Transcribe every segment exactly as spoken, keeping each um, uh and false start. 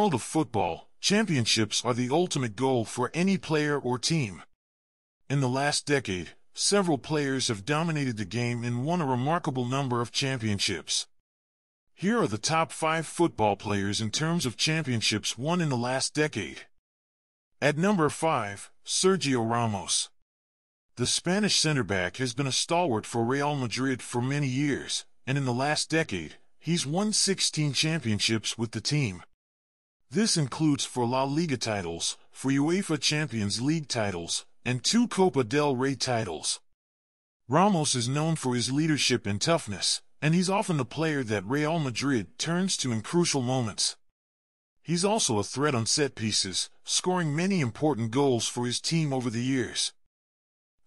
world of football, championships are the ultimate goal for any player or team. In the last decade, several players have dominated the game and won a remarkable number of championships. Here are the top five football players in terms of championships won in the last decade. At number five, Sergio Ramos. The Spanish center back has been a stalwart for Real Madrid for many years, and in the last decade, he's won sixteen championships with the team. This includes four La Liga titles, four UEFA Champions League titles, and two Copa del Rey titles. Ramos is known for his leadership and toughness, and he's often the player that Real Madrid turns to in crucial moments. He's also a threat on set pieces, scoring many important goals for his team over the years.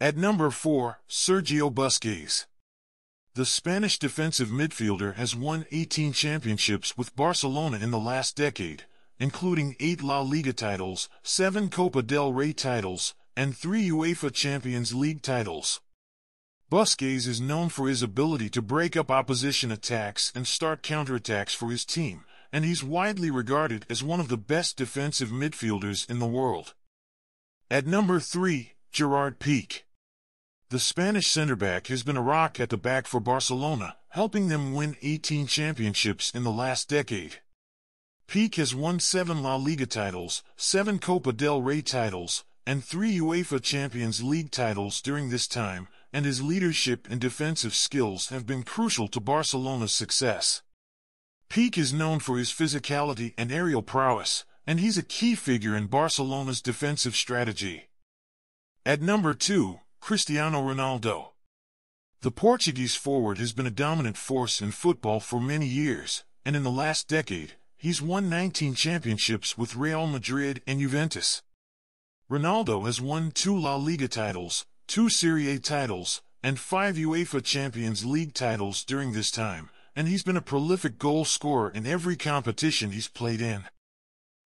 At number four, Sergio Busquets. The Spanish defensive midfielder has won eighteen championships with Barcelona in the last decade, including eight La Liga titles, seven Copa del Rey titles, and three UEFA Champions League titles. Busquets is known for his ability to break up opposition attacks and start counterattacks for his team, and he's widely regarded as one of the best defensive midfielders in the world. At number three, Gerard Piqué. The Spanish center back has been a rock at the back for Barcelona, helping them win eighteen championships in the last decade. Piqué has won seven La Liga titles, seven Copa del Rey titles, and three UEFA Champions League titles during this time, and his leadership and defensive skills have been crucial to Barcelona's success. Piqué is known for his physicality and aerial prowess, and he's a key figure in Barcelona's defensive strategy. At number two, Cristiano Ronaldo. The Portuguese forward has been a dominant force in football for many years, and in the last decade, he's won nineteen championships with Real Madrid and Juventus. Ronaldo has won two La Liga titles, two Serie A titles, and five UEFA Champions League titles during this time, and he's been a prolific goal scorer in every competition he's played in.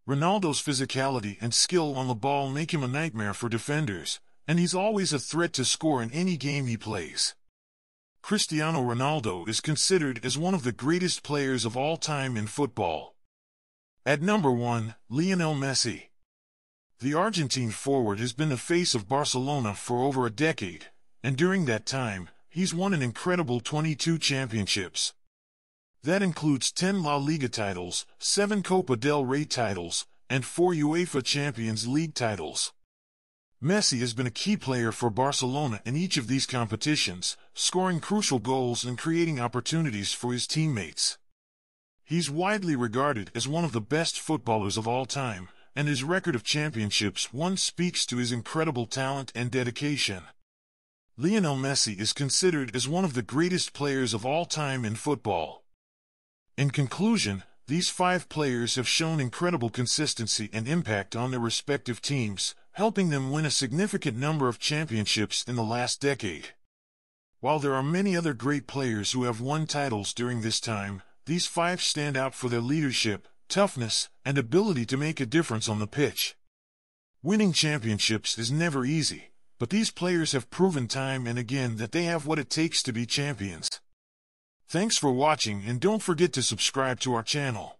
Ronaldo's physicality and skill on the ball make him a nightmare for defenders, and he's always a threat to score in any game he plays. Cristiano Ronaldo is considered as one of the greatest players of all time in football. At number one, Lionel Messi. The Argentine forward has been the face of Barcelona for over a decade, and during that time, he's won an incredible twenty-two championships. That includes ten La Liga titles, seven Copa del Rey titles, and four UEFA Champions League titles. Messi has been a key player for Barcelona in each of these competitions, scoring crucial goals and creating opportunities for his teammates. He's widely regarded as one of the best footballers of all time, and his record of championships won speaks to his incredible talent and dedication. Lionel Messi is considered as one of the greatest players of all time in football. In conclusion, these five players have shown incredible consistency and impact on their respective teams, helping them win a significant number of championships in the last decade. While there are many other great players who have won titles during this time, these five stand out for their leadership, toughness, and ability to make a difference on the pitch. Winning championships is never easy, but these players have proven time and again that they have what it takes to be champions. Thanks for watching, and don't forget to subscribe to our channel.